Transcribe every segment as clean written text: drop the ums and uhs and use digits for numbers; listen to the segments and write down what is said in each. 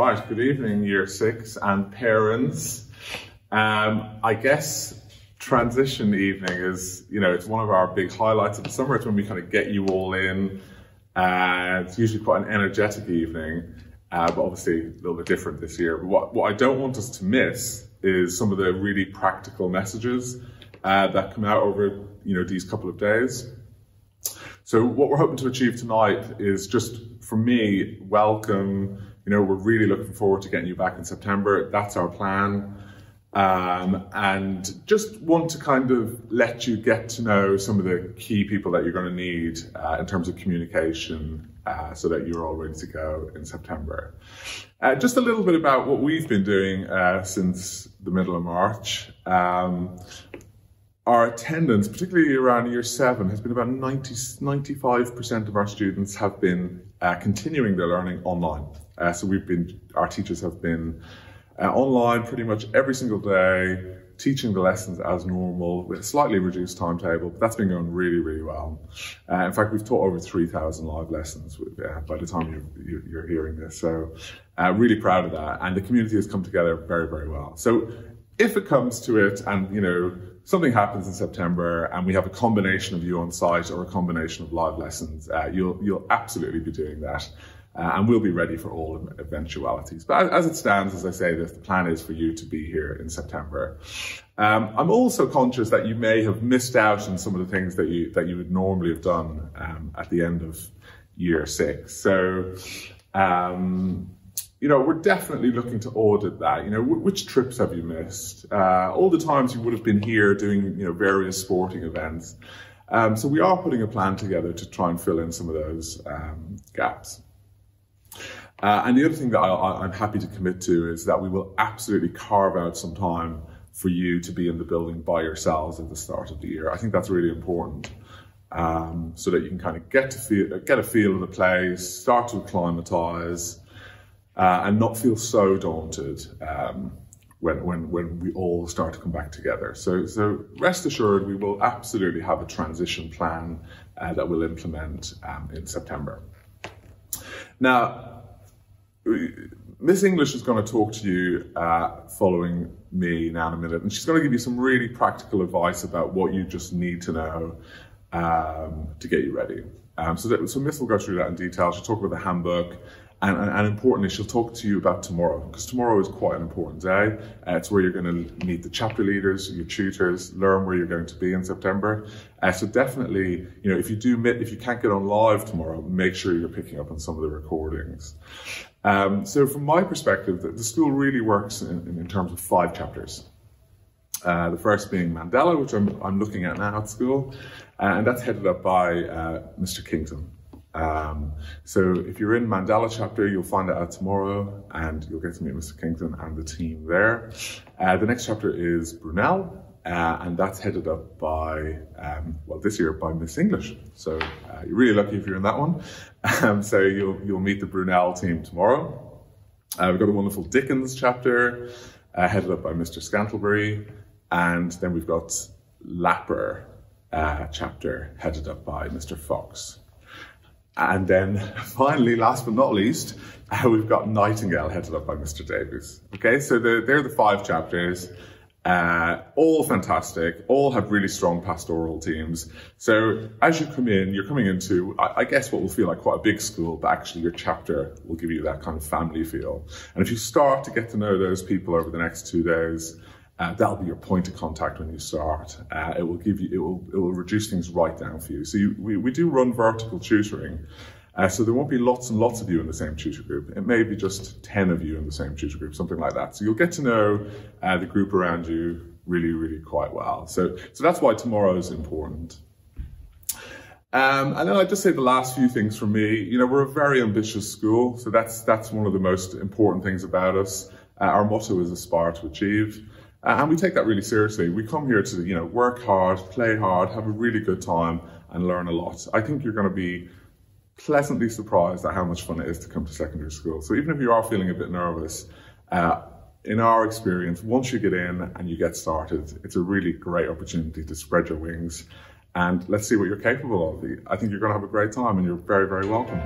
Right, good evening, Year 6 and parents. I guess transition evening is, you know, it's one of our big highlights of the summer. It's when we kind of get you all in. It's usually quite an energetic evening, but obviously a little bit different this year. But what I don't want us to miss is some of the really practical messages that come out over, you know, these couple of days. So what we're hoping to achieve tonight is just, for me, welcome. You know, we're really looking forward to getting you back in September. That's our plan. And just want to kind of let you get to know some of the key people that you're going to need in terms of communication so that you're all ready to go in September. Just a little bit about what we've been doing since the middle of March. Our attendance, particularly around Year 7, has been about 95% of our students have been continuing their learning online. So our teachers have been online pretty much every single day, teaching the lessons as normal with a slightly reduced timetable. But that's been going really, really well. In fact, we've taught over 3,000 live lessons by the time you're hearing this. So really proud of that. And the community has come together very, very well. So if it comes to it and, you know, something happens in September and we have a combination of you on site or a combination of live lessons, you'll absolutely be doing that. And we'll be ready for all eventualities. But as it stands, as I say, the plan is for you to be here in September. I'm also conscious that you may have missed out on some of the things that you would normally have done at the end of Year 6. So, you know, we're definitely looking to audit that. You know, which trips have you missed? All the times you would have been here doing, you know, various sporting events. So we are putting a plan together to try and fill in some of those gaps. And the other thing that I'm happy to commit to is that we will absolutely carve out some time for you to be in the building by yourselves at the start of the year. I think that's really important, so that you can kind of get a feel of the place, start to acclimatise, and not feel so daunted when we all start to come back together. So rest assured, we will absolutely have a transition plan that we'll implement in September. Now, Miss English is going to talk to you following me now in a minute, and she's going to give you some really practical advice about what you just need to know to get you ready. So Miss will go through that in detail. She'll talk about the handbook, and importantly, she'll talk to you about tomorrow, because tomorrow is quite an important day. It's where you're going to meet the chapter leaders, your tutors, learn where you're going to be in September. So definitely, you know, if you can't get on live tomorrow, make sure you're picking up on some of the recordings. So from my perspective, the school really works in terms of 5 chapters. The first being Mandela, which I'm looking at now at school, and that's headed up by Mr. Kington. So if you're in Mandela chapter, you'll find that out tomorrow, and you'll get to meet Mr. Kington and the team there. The next chapter is Brunel, and that's headed up by, well, this year by Miss English. So you're really lucky if you're in that one. So you'll meet the Brunel team tomorrow. We've got a wonderful Dickens chapter, headed up by Mr. Scantlebury, and then we've got Lapper chapter, headed up by Mr. Fox. And then finally, last but not least, we've got Nightingale, headed up by Mr. Davies. Okay, so they're the 5 chapters. All fantastic, all have really strong pastoral teams. So as you come in, you're coming into, I guess, what will feel like quite a big school, but actually your chapter will give you that kind of family feel. And if you start to get to know those people over the next 2 days, that'll be your point of contact when you start. It will reduce things right down for you. So we do run vertical tutoring. So there won't be lots and lots of you in the same tutor group. It may be just 10 of you in the same tutor group, something like that. So you'll get to know the group around you really, really quite well. So that's why tomorrow is important. And then I'd just say the last few things from me. You know, we're a very ambitious school. So that's one of the most important things about us. Our motto is aspire to achieve. And we take that really seriously. We come here to, you know, work hard, play hard, have a really good time and learn a lot. I think you're going to be pleasantly surprised at how much fun it is to come to secondary school. So even if you are feeling a bit nervous, in our experience, once you get in and you get started, it's a really great opportunity to spread your wings and let's see what you're capable of. I think you're going to have a great time and you're very, very welcome.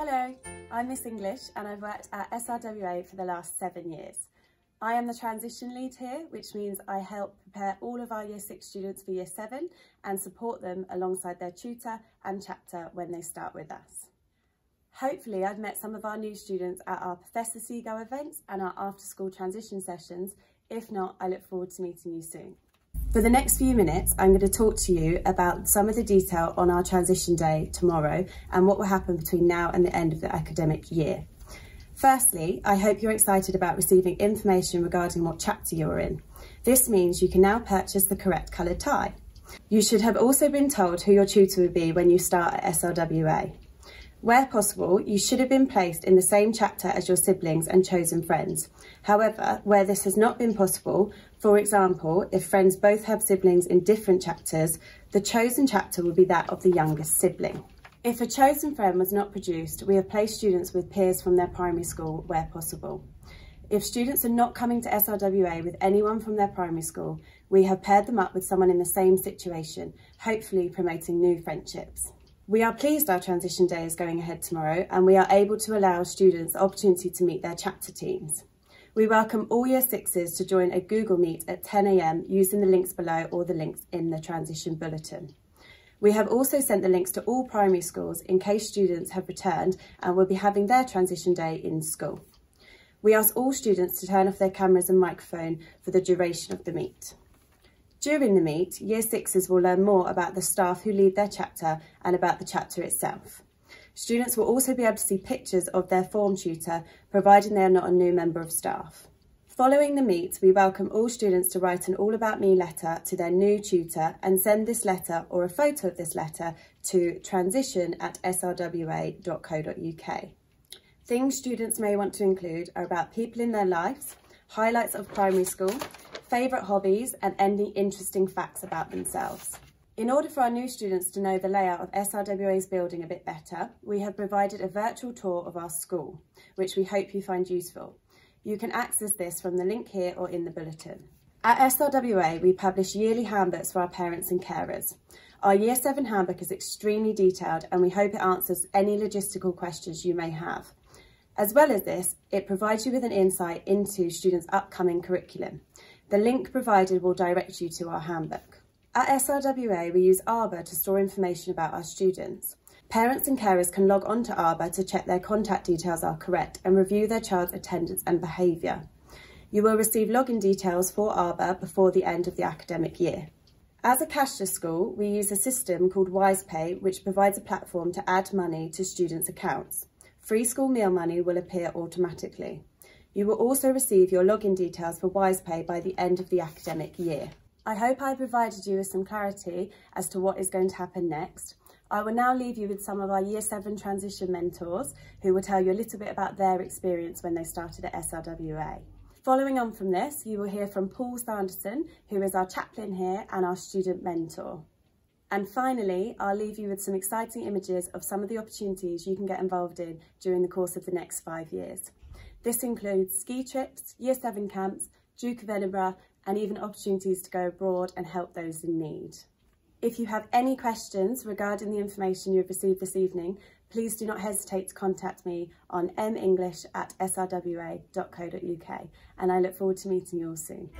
Hello, I'm Miss English and I've worked at SRWA for the last 7 years. I am the transition lead here, which means I help prepare all of our Year 6 students for Year 7 and support them alongside their tutor and chapter when they start with us. Hopefully I've met some of our new students at our Professor Seago events and our after-school transition sessions. If not, I look forward to meeting you soon. For the next few minutes, I'm going to talk to you about some of the detail on our transition day tomorrow and what will happen between now and the end of the academic year. Firstly, I hope you're excited about receiving information regarding what chapter you're in. This means you can now purchase the correct coloured tie. You should have also been told who your tutor would be when you start at SRWA. Where possible, you should have been placed in the same chapter as your siblings and chosen friends. However, where this has not been possible, for example, if friends both have siblings in different chapters, the chosen chapter will be that of the youngest sibling. If a chosen friend was not produced, we have placed students with peers from their primary school where possible. If students are not coming to SRWA with anyone from their primary school, we have paired them up with someone in the same situation, hopefully promoting new friendships. We are pleased our transition day is going ahead tomorrow and we are able to allow students the opportunity to meet their chapter teams. We welcome all Year 6s to join a Google Meet at 10 a.m. using the links below or the links in the transition bulletin. We have also sent the links to all primary schools in case students have returned and will be having their transition day in school. We ask all students to turn off their cameras and microphone for the duration of the meet. During the meet, Year 6s will learn more about the staff who lead their chapter and about the chapter itself. Students will also be able to see pictures of their form tutor, providing they are not a new member of staff. Following the meet, we welcome all students to write an All About Me letter to their new tutor and send this letter or a photo of this letter to transition@srwa.co.uk. Things students may want to include are about people in their lives, highlights of primary school, favourite hobbies and any interesting facts about themselves. In order for our new students to know the layout of SRWA's building a bit better, we have provided a virtual tour of our school, which we hope you find useful. You can access this from the link here or in the bulletin. At SRWA, we publish yearly handbooks for our parents and carers. Our Year 7 handbook is extremely detailed and we hope it answers any logistical questions you may have. As well as this, it provides you with an insight into students' upcoming curriculum. The link provided will direct you to our handbook. At SRWA, we use Arbor to store information about our students. Parents and carers can log on to Arbor to check their contact details are correct and review their child's attendance and behaviour. You will receive login details for Arbor before the end of the academic year. As a cashless school, we use a system called WisePay, which provides a platform to add money to students' accounts. Free school meal money will appear automatically. You will also receive your login details for WisePay by the end of the academic year. I hope I provided you with some clarity as to what is going to happen next. I will now leave you with some of our Year 7 transition mentors who will tell you a little bit about their experience when they started at SRWA. Following on from this, you will hear from Paul Sanderson, who is our chaplain here and our student mentor. And finally, I'll leave you with some exciting images of some of the opportunities you can get involved in during the course of the next 5 years. This includes ski trips, Year 7 camps, Duke of Edinburgh, and even opportunities to go abroad and help those in need. If you have any questions regarding the information you have received this evening, please do not hesitate to contact me on menglish@srwa.co.uk, and I look forward to meeting you all soon.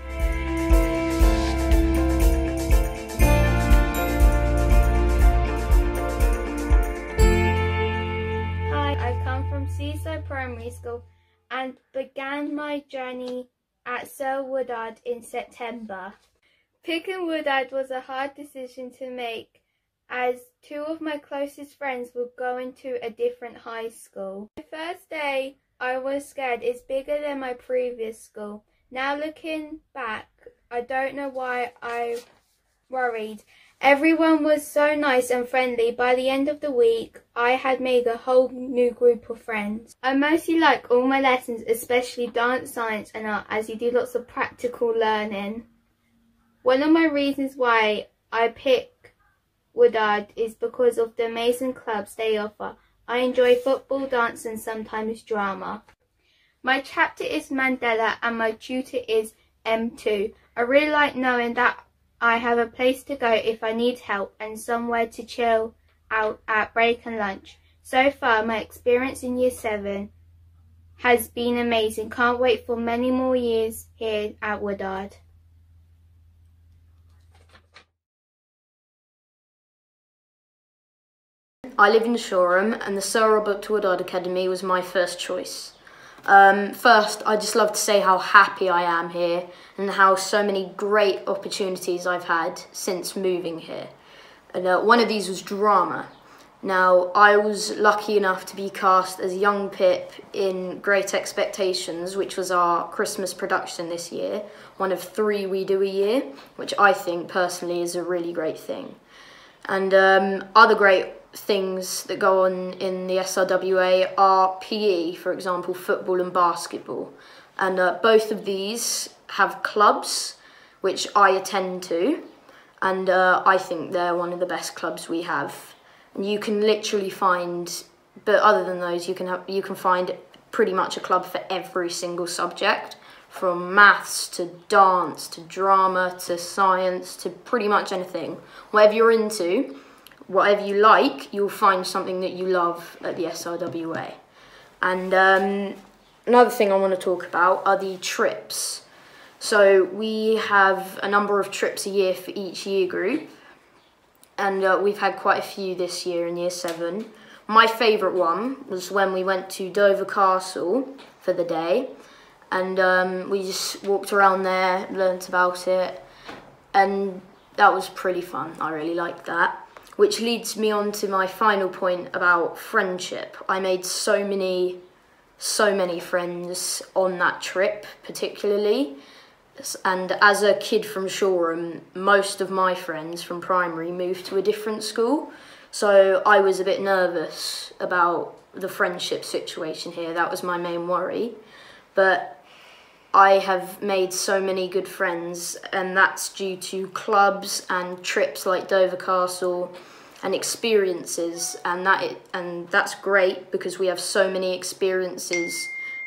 Seaside Primary School and began my journey at Sir Woodard in September. Picking Woodard was a hard decision to make as two of my closest friends were going to a different high school. The first day I was scared is bigger than my previous school. Now looking back, I don't know why I worried. Everyone was so nice and friendly. By the end of the week, I had made a whole new group of friends. I mostly like all my lessons, especially dance, science and art, as you do lots of practical learning. One of my reasons why I pick Woodard is because of the amazing clubs they offer. I enjoy football, dance and sometimes drama. My chapter is Mandela and my tutor is M2. I really like knowing that I have a place to go if I need help and somewhere to chill out at break and lunch. So far, my experience in Year 7 has been amazing. Can't wait for many more years here at Woodard. I live in Shoreham, and the Sir Robert Woodard Academy was my first choice. First, I just love to say how happy I am here and how so many great opportunities I've had since moving here. And one of these was drama. Now, I was lucky enough to be cast as young Pip in Great Expectations, which was our Christmas production this year, one of 3 we do a year, which I think personally is a really great thing. And other great things that go on in the SRWA are PE, for example, football and basketball. And both of these have clubs, which I attend to, and I think they're one of the best clubs we have. You can literally find, but other than those, you can find pretty much a club for every single subject, from maths to dance to drama to science to pretty much anything. Whatever you're into, whatever you like, you'll find something that you love at the SRWA. And another thing I want to talk about are the trips. So we have a number of trips a year for each year group, and we've had quite a few this year in Year 7. My favourite one was when we went to Dover Castle for the day, and we just walked around there, learnt about it, and that was pretty fun. I really liked that. Which leads me on to my final point about friendship. I made so many friends on that trip particularly. And as a kid from Shoreham, most of my friends from primary moved to a different school, so I was a bit nervous about the friendship situation here. That was my main worry. But I have made so many good friends, and that's due to clubs and trips like Dover Castle and experiences, and that's great because we have so many experiences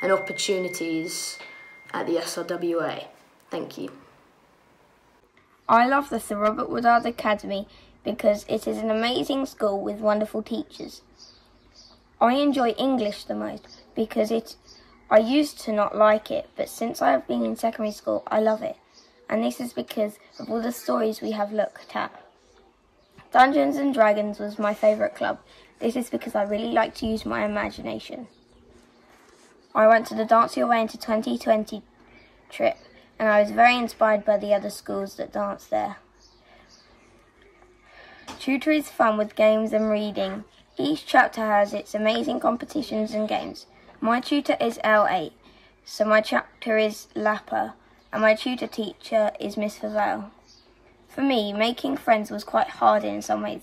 and opportunities at the SRWA. Thank you. I love the Sir Robert Woodard Academy because it is an amazing school with wonderful teachers. I enjoy English the most because I used to not like it, but since I have been in secondary school, I love it. And this is because of all the stories we have looked at. Dungeons and Dragons was my favourite club. This is because I really like to use my imagination. I went to the Dance Your Way Into 2020 trip, and I was very inspired by the other schools that dance there. Tutor is fun with games and reading. Each chapter has its amazing competitions and games. My tutor is L8, so my chapter is Lapper, and my tutor teacher is Miss Favelle. For me, making friends was quite hard in some ways,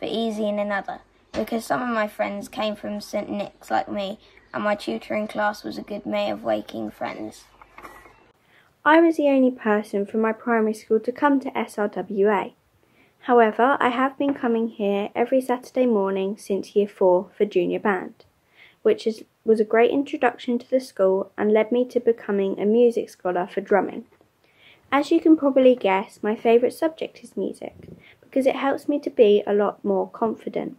but easy in another, because some of my friends came from St Nick's like me, and my tutoring class was a good way of making friends. I was the only person from my primary school to come to SRWA. However, I have been coming here every Saturday morning since Year 4 for Junior Band, which was a great introduction to the school and led me to becoming a music scholar for drumming. As you can probably guess, my favourite subject is music, because it helps me to be a lot more confident.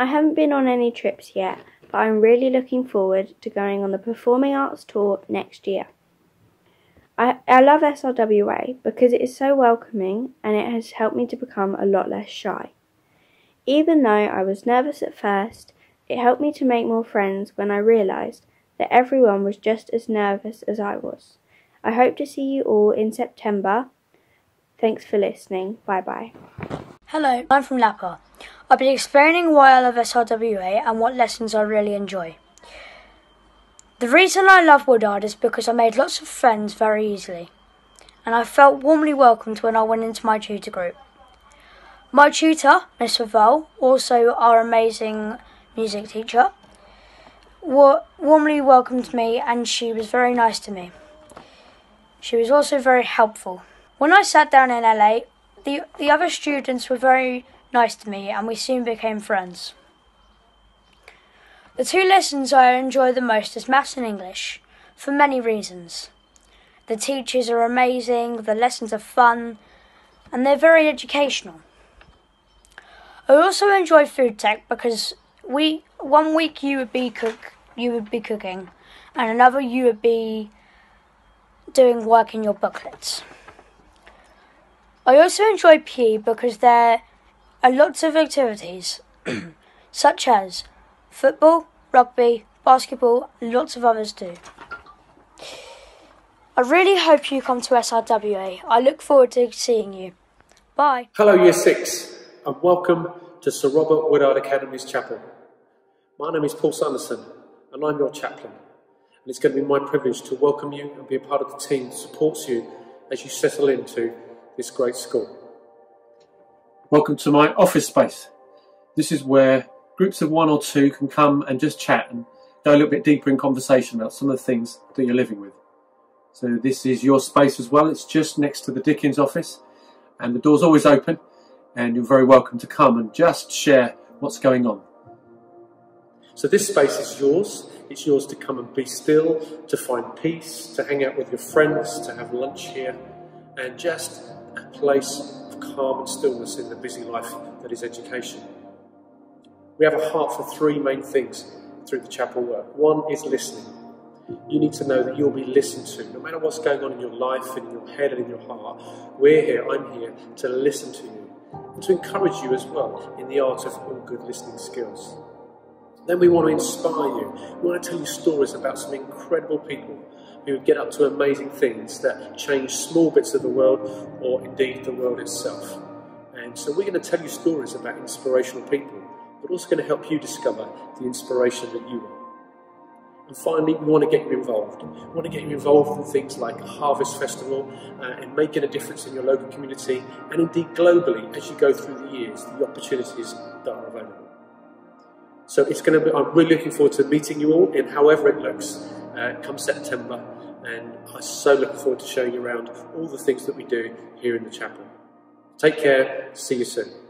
I haven't been on any trips yet, but I'm really looking forward to going on the Performing Arts Tour next year. I love SRWA because it is so welcoming, and it has helped me to become a lot less shy. Even though I was nervous at first, it helped me to make more friends when I realised that everyone was just as nervous as I was. I hope to see you all in September. Thanks for listening. Bye bye. Hello, I'm from Lapper. I've been explaining why I love SRWA and what lessons I really enjoy. The reason I love Woodard is because I made lots of friends very easily, and I felt warmly welcomed when I went into my tutor group. My tutor, Miss Favelle, also our amazing music teacher, warmly welcomed me, and she was very nice to me. She was also very helpful. When I sat down in LA, the other students were very nice to me, and we soon became friends. The two lessons I enjoy the most is maths and English, for many reasons. The teachers are amazing, the lessons are fun, and they're very educational. I also enjoy food tech because 1 week you would be cooking, and another you would be doing work in your booklets. I also enjoy PE because there are lots of activities such as football, rugby, basketball, and lots of others do. I really hope you come to SRWA. I look forward to seeing you. Bye. Hello Year 6 and welcome to Sir Robert Woodard Academy's chapel. My name is Paul Sanderson and I'm your chaplain, and it's going to be my privilege to welcome you and be a part of the team that supports you as you settle into this great school. Welcome to my office space. This is where groups of 1 or 2 can come and just chat and go a little bit deeper in conversation about some of the things that you're living with. So this is your space as well. It's just next to the Dickens office, and the door's always open, and you're very welcome to come and just share what's going on. So this space is yours. It's yours to come and be still, to find peace, to hang out with your friends, to have lunch here, and just a place of calm and stillness in the busy life that is education. We have a heart for 3 main things through the chapel work. 1 is listening. You need to know that you'll be listened to. No matter what's going on in your life, and in your head and in your heart, we're here, I'm here to listen to you and to encourage you as well in the art of all good listening skills. Then we want to inspire you. We want to tell you stories about some incredible people who get up to amazing things that change small bits of the world or indeed the world itself. And so we're going to tell you stories about inspirational people, but also going to help you discover the inspiration that you want. And finally, we want to get you involved. We want to get you involved in things like Harvest Festival and making a difference in your local community and indeed globally as you go through the years, the opportunities that are available. So it's going to be, I'm really looking forward to meeting you all in however it looks come September, and I'm so looking forward to showing you around all the things that we do here in the chapel. Take care, see you soon.